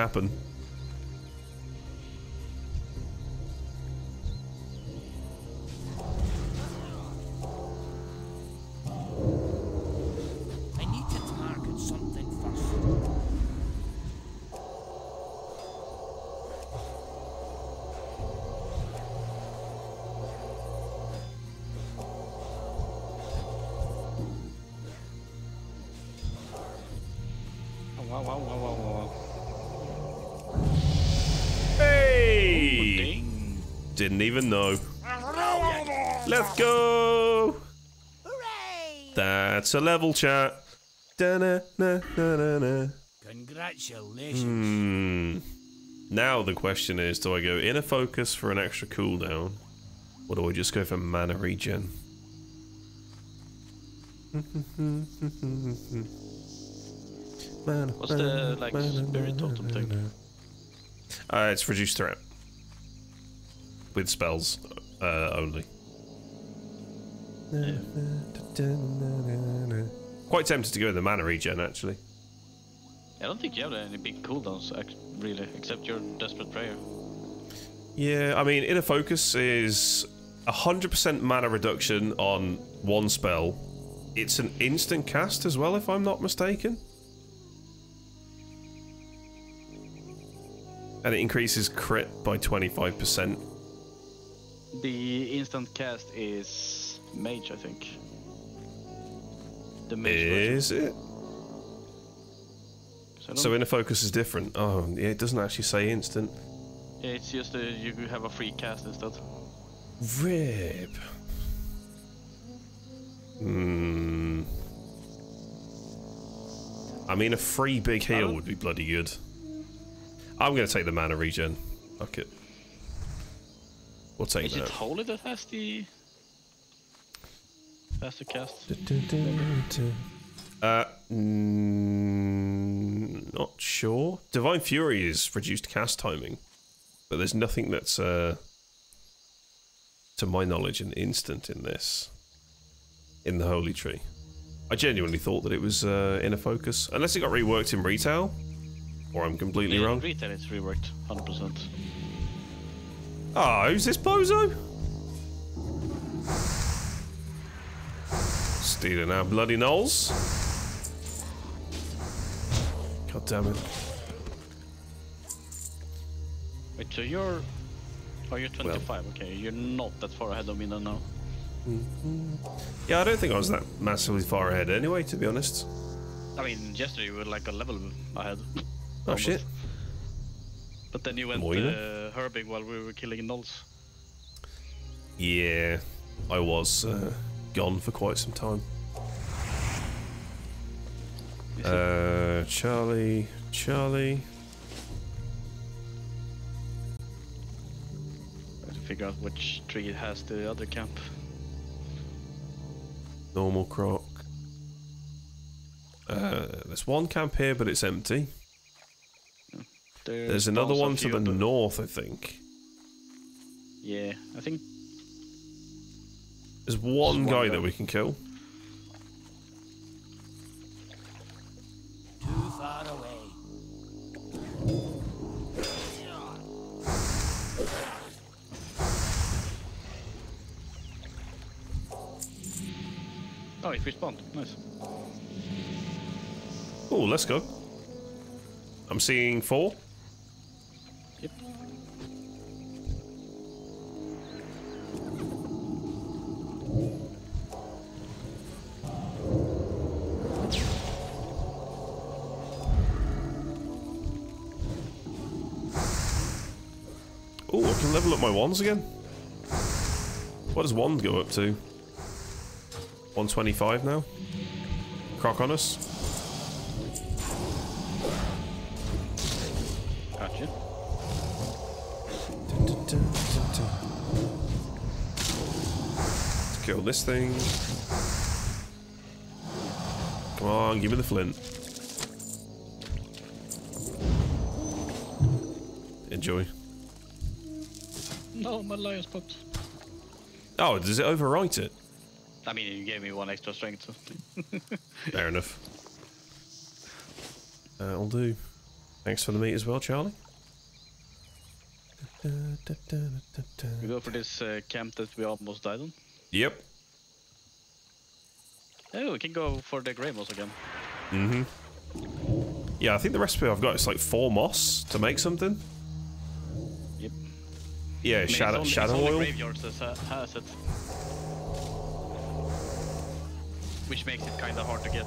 happen. Hey! Didn't even know. Let's go! Hooray! That's a level, chat. Congratulations. Now the question is, do I go inner focus for an extra cooldown? Or do I just go for mana regen? What's the, like, spirit totem thing? It's reduced threat. With spells, only. Yeah. Quite tempted to go with the mana regen, actually. I don't think you have any big cooldowns, really, except your Desperate Prayer. Yeah, I mean, Inner Focus is 100% mana reduction on one spell. It's an instant cast as well, if I'm not mistaken. And it increases crit by 25%. The instant cast is mage, I think. The mage is version. It? So inner focus is different. Oh, yeah, it doesn't actually say instant. Yeah, it's just you have a free cast instead. Rip. Hmm. I mean, a free big heal would be bloody good. I'm going to take the mana regen. Fuck it. We'll take that. Is it Holy that has the... faster cast? Not sure. Divine Fury is reduced cast timing. But there's nothing that's, to my knowledge, an instant in this. In the Holy Tree. I genuinely thought that it was inner focus. Unless it got reworked in retail. Or I'm completely wrong. Retail, it's reworked, 100%. Ah, oh, who's this bozo? Stealing our bloody knolls. God damn it. Wait, so you're... Oh, you're 25, well, okay. You're not that far ahead of me now. Yeah, I don't think I was that massively far ahead anyway, to be honest. I mean, yesterday you were like a level ahead. Oh almost. Shit. But then you went herbing while we were killing gnolls. Yeah, I was gone for quite some time. Charlie. I have to figure out which tree has the other camp. Normal croc. There's one camp here, but it's empty. There's another one to the north, I think. Yeah, I think... There's one guy that we can kill. Too far away. Oh, it respawned. Nice. Oh, let's go. I'm seeing 4. Yep. Oh, I can level up my wands again. What does wand go up to? 125 now. Croc on us. Gotcha. Let's kill this thing. Come on, give me the flint. Enjoy. No, my lawyer's popped. Oh, does it overwrite it? I mean, you gave me 1 extra strength. Fair enough. That'll do. Thanks for the meat as well, Charlie. We go for this camp that we almost died on? Yep. Oh, we can go for the grey moss again. Mm-hmm. Yeah, I think the recipe I've got is like 4 moss to make something. Yep. Yeah, I mean, shadow oil. Graveyards has it. Which makes it kind of hard to get.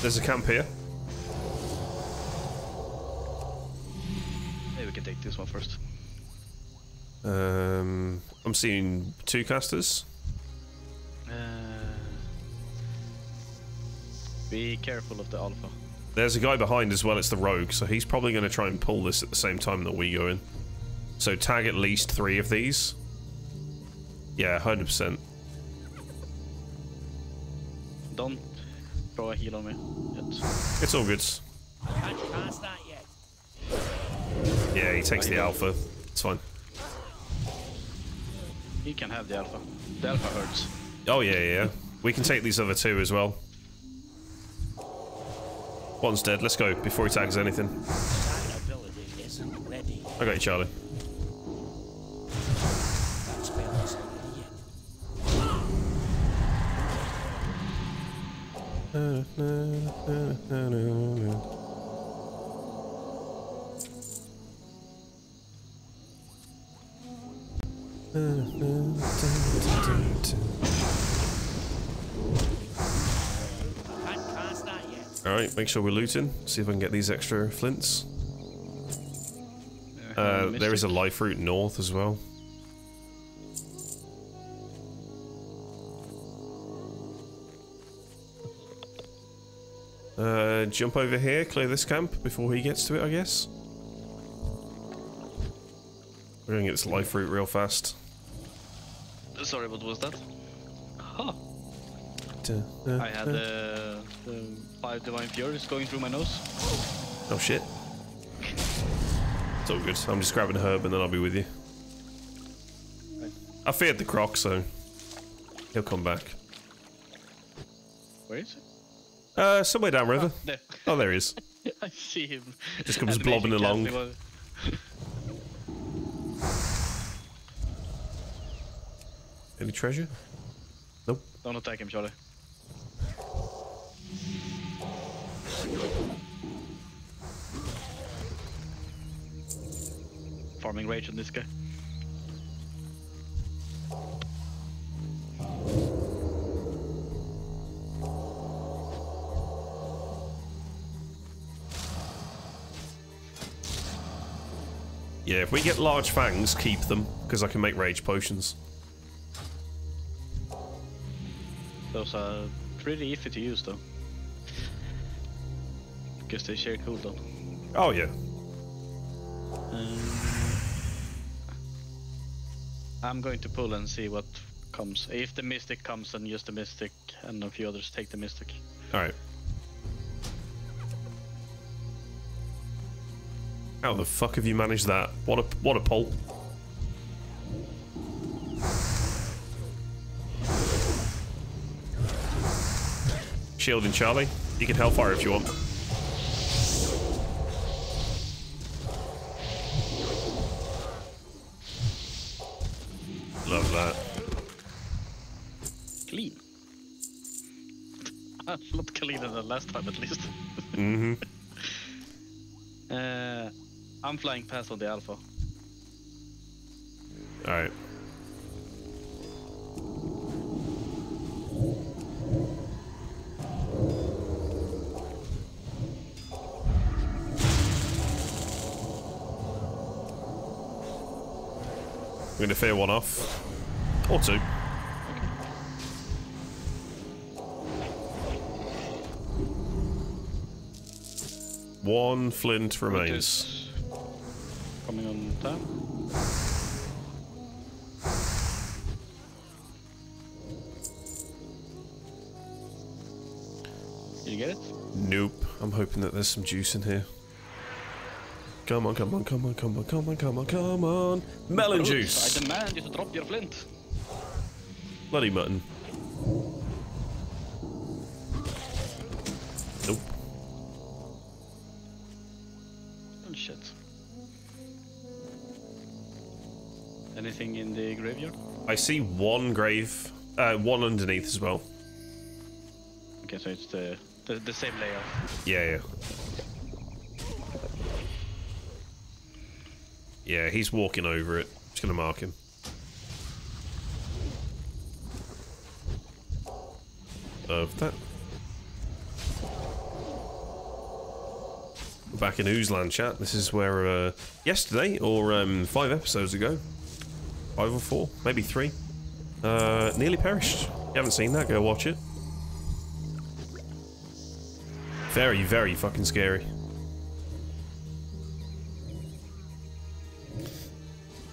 There's a camp here. Maybe we can take this one first. I'm seeing 2 casters. Be careful of the alpha. There's a guy behind as well, it's the rogue, so he's probably going to try and pull this at the same time that we go in. So tag at least 3 of these. Yeah, 100%. Don't throw a heal on me. It's all good. I can't pass that yet. Yeah, he takes the alpha. It's fine. He can have the alpha. The alpha hurts. Oh yeah, yeah. We can take these other 2 as well. One's dead. Let's go before he tags anything. I got you, Charlie. Alright, make sure we're looting. See if I can get these extra flints. There is a life route north as well. Jump over here, clear this camp before he gets to it, I guess. We're gonna get this life route real fast. Sorry, what was that? Huh. I had the 5 Divine Furies going through my nose. Oh shit. It's all good. I'm just grabbing a herb and then I'll be with you. Right. I feared the croc, so he'll come back. Where is he? Somewhere down river. Oh, there. Oh, there he is. I see him. Just comes blobbing along. Any treasure? Nope. Don't attack him, Charlie. Farming rage on this guy. Yeah, if we get large fangs, keep them, because I can make rage potions. Those are pretty iffy to use, though. Because they share cooldown. Oh, yeah. I'm going to pull and see what comes. If the mystic comes, then use the mystic, and a few others take the mystic. Alright. How the fuck have you managed that? What a pull. Shielding Charlie. You can hellfire if you want. Love that. Clean. A lot cleaner than last time, at least. Mm-hmm. I'm flying past on the alpha. Alright. I'm going to fear one off. Or 2. Okay. 1 flint remains. Coming on time. Did you get it? Nope. I'm hoping that there's some juice in here. Come on, come on, come on, come on, come on, come on, come on. Melon juice! I demand you to drop your flint. Bloody mutton. Nope. Oh shit. Anything in the graveyard? I see one grave, one underneath as well. Okay, so it's the same layout. Yeah, yeah. Yeah, he's walking over it. Just gonna mark him. Love that. We're back in Oozland, chat. This is where yesterday or 5 episodes ago, 5 or 4, maybe 3, nearly perished. If you haven't seen that, go watch it. Very, very fucking scary.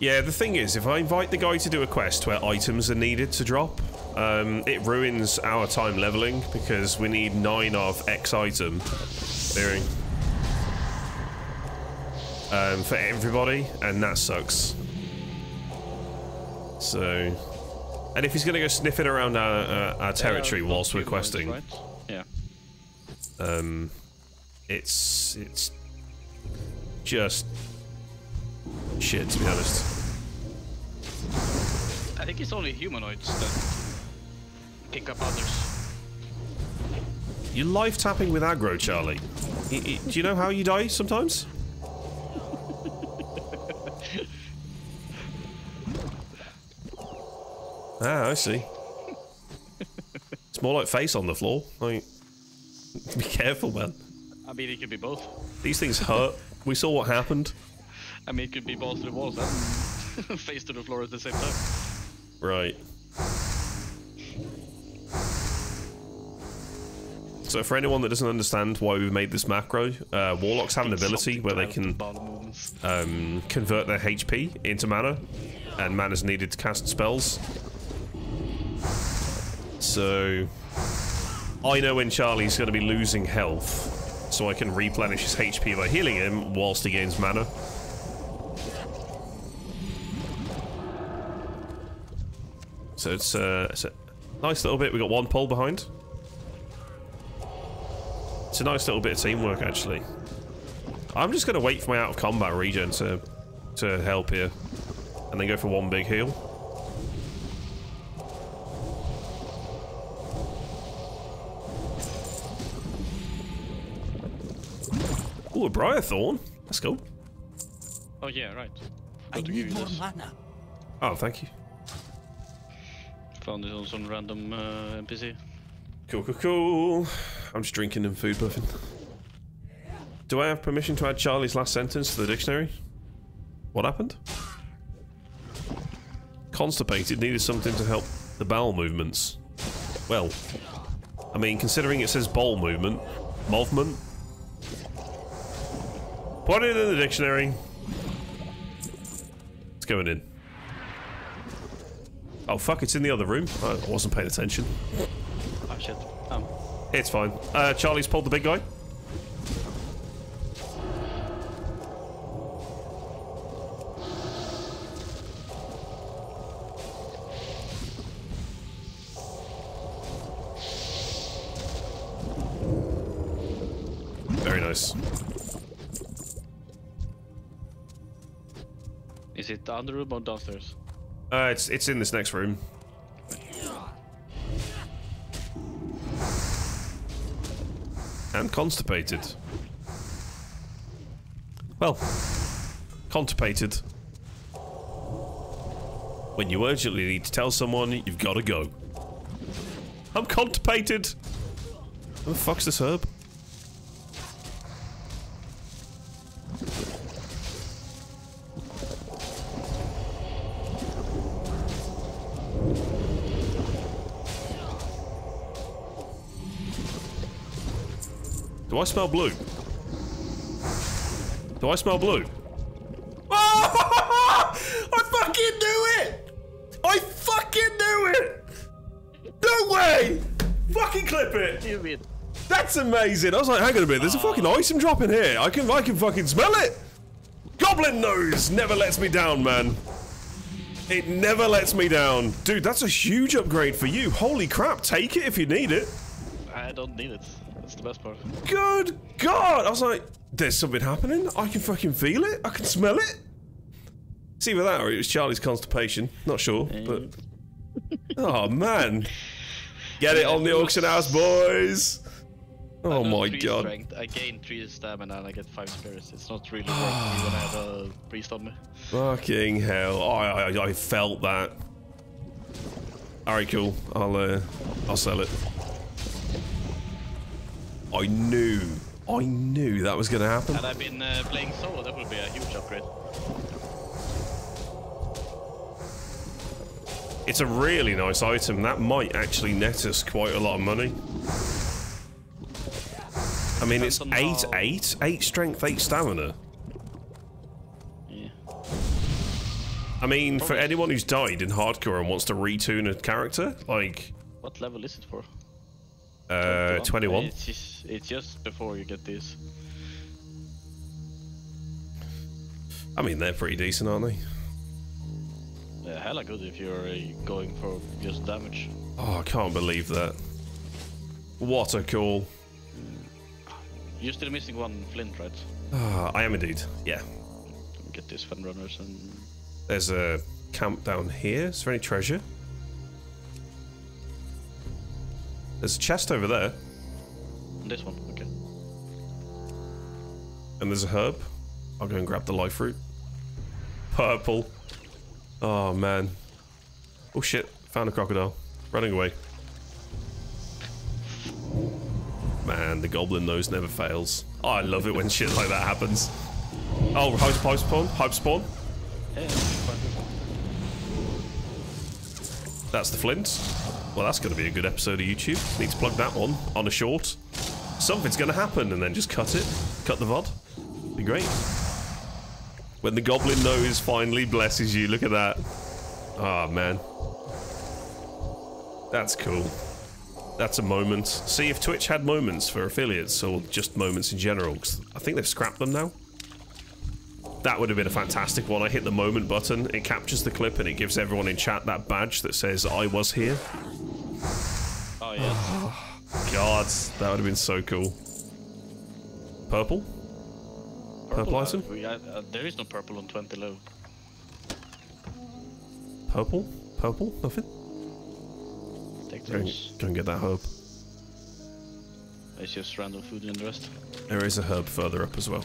Yeah, the thing is, if I invite the guy to do a quest where items are needed to drop, it ruins our time leveling because we need 9 of X item clearing for everybody, and that sucks. So, and if he's gonna go sniffing around our territory whilst we're questing, right? Yeah, it's just shit, to be honest. I think it's only humanoids that pick up others. You're life tapping with aggro, Charlie. Do you know how you die sometimes? Ah, I see. It's more like face on the floor. Like, be careful, man. I mean, it could be both. These things hurt. We saw what happened. I mean, it could be balls to the walls and face to the floor at the same time. Right. So for anyone that doesn't understand why we've made this macro, Warlocks have an ability where they can convert their HP into mana, and mana's needed to cast spells. So, I know when Charlie's going to be losing health, so I can replenish his HP by healing him whilst he gains mana. So it's a nice little bit. We got one pole behind. It's a nice little bit of teamwork, actually. I'm just going to wait for my out of combat regen to help here, and then go for one big heal. Ooh, a Briarthorn. Let's go. Oh yeah, right. I need more mana. Oh, thank you. Found it on some random NPC. Cool, cool, cool. I'm just drinking and food puffing. Do I have permission to add Charlie's last sentence to the dictionary? What happened? Constipated needed something to help the bowel movements. Well, I mean, considering it says bowel movement, movement. Put it in the dictionary. It's going in. Oh fuck, it's in the other room. I wasn't paying attention. Oh shit. It's fine. Charlie's pulled the big guy. Very nice. Is it the other room or downstairs? It's in this next room. And constipated. Well, constipated. When you urgently need to tell someone, you've got to go. I'm constipated. Who the fuck's this herb? Do I smell blue? Do I smell blue? Oh, I fucking knew it! I fucking knew it! No way! Fucking clip it! That's amazing. I was like, hang on a minute, there's a fucking item drop in here. I can fucking smell it. Goblin nose never lets me down, man. It never lets me down. Dude, that's a huge upgrade for you. Holy crap, take it if you need it. I don't need it. That's the best part. Good God! I was like, there's something happening. I can fucking feel it. I can smell it. It's either that or it was Charlie's constipation. Not sure, but... Oh, man. Get it on the auction house, boys! Oh my God. Strength. I gain 3 stamina and I get 5 spirits. It's not really working when I have a priest on me. Fucking hell. Oh, I felt that. Alright, cool. I'll sell it. I knew that was gonna happen. Had I been playing solo, that would be a huge upgrade. It's a really nice item. That might actually net us quite a lot of money. I mean, it's 8 strength, 8 stamina. Yeah. I mean, for anyone who's died in hardcore and wants to retune a character, like... What level is it for? 21. It's just before you get these. I mean, they're pretty decent, aren't they? They're hella good if you're going for just damage. Oh, I can't believe that. What a call. You're still missing one flint, right? I am indeed, yeah. Get these fun runners and... There's a camp down here. Is there any treasure? There's a chest over there. This one, okay. And there's a herb. I'll go and grab the life root. Purple. Oh, man. Oh, shit. Found a crocodile. Running away. Man, the goblin nose never fails. Oh, I love it when shit like that happens. Oh, hype spawn? Hype spawn? Yeah, that's the flint. Well, that's going to be a good episode of YouTube. Need to plug that one on a short. Something's going to happen, and then just cut it. Cut the VOD. Be great. When the goblin nose finally blesses you, look at that. Oh, man. That's cool. That's a moment. See if Twitch had moments for affiliates or just moments in general. I think they've scrapped them now. That would have been a fantastic one. I hit the moment button, it captures the clip, and it gives everyone in chat that badge that says, I was here. Oh, yeah. Oh, God, that would have been so cool. Purple? Purple item? There is no purple on 20 low. Purple? Purple? Nothing? Go and get that herb. It's just random food in the rest. There is a herb further up as well.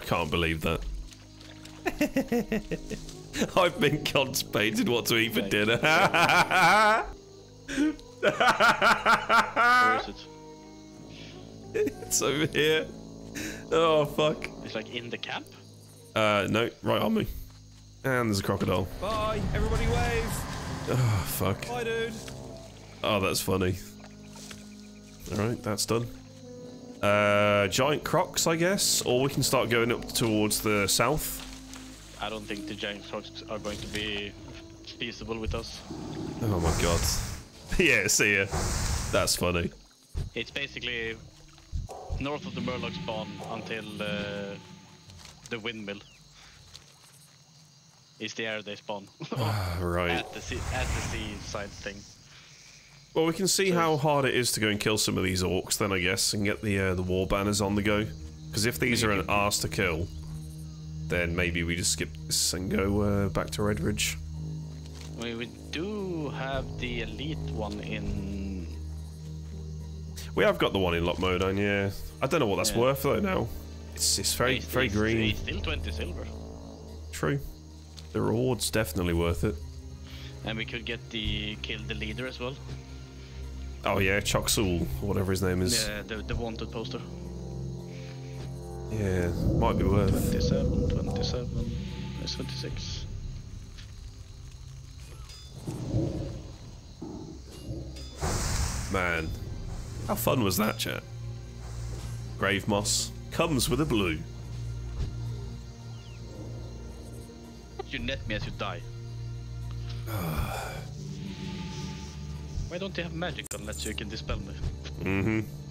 I can't believe that. I've been constipated what to eat for dinner. Where is it? It's over here. Oh, fuck. It's like in the camp? No, right on me. And there's a crocodile. Bye, everybody wave. Oh, fuck. Bye, dude. Oh, that's funny. Alright, that's done. Giant crocs, I guess? Or we can start going up towards the south. I don't think the giant crocs are going to be feasible with us. Oh my God. Yeah, see ya. That's funny. It's basically north of the Murloc spawn until the windmill. It's the area they spawn. Right. At the sea side thing. Well, we can see how hard it is to go and kill some of these orcs then, I guess, and get the war banners on the go. Because if these are an arse to kill, then maybe we just skip this and go back to Red Ridge. We do have the elite one in... We have got the one in Lock Modan, yeah. I don't know what that's worth, though, now. It's very, very green. It's still 20 silver. True. The reward's definitely worth it. And we could get the kill the leader as well. Oh yeah, Choxel, whatever his name is. Yeah, the wanted poster. Yeah, might be worth 27, that's 26. Man, how fun was that, chat? Grave moss comes with a blue. You net me as you die. Why don't they have magic unless you can dispel me? Mm-hmm.